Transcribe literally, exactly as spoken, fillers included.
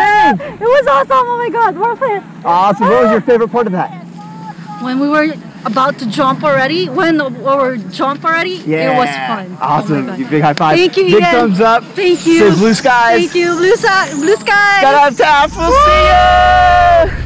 amazing! It was awesome! Oh my God, worth it! Awesome! What was your favorite part of that? When we were about to jump already, when we were jump already, yeah. It was fun. Awesome! Oh, big high five! Thank you, big Ian. Thumbs up! Thank you! Say blue skies! Thank you, blue, blue skies! Got on top! We'll Woo! See ya!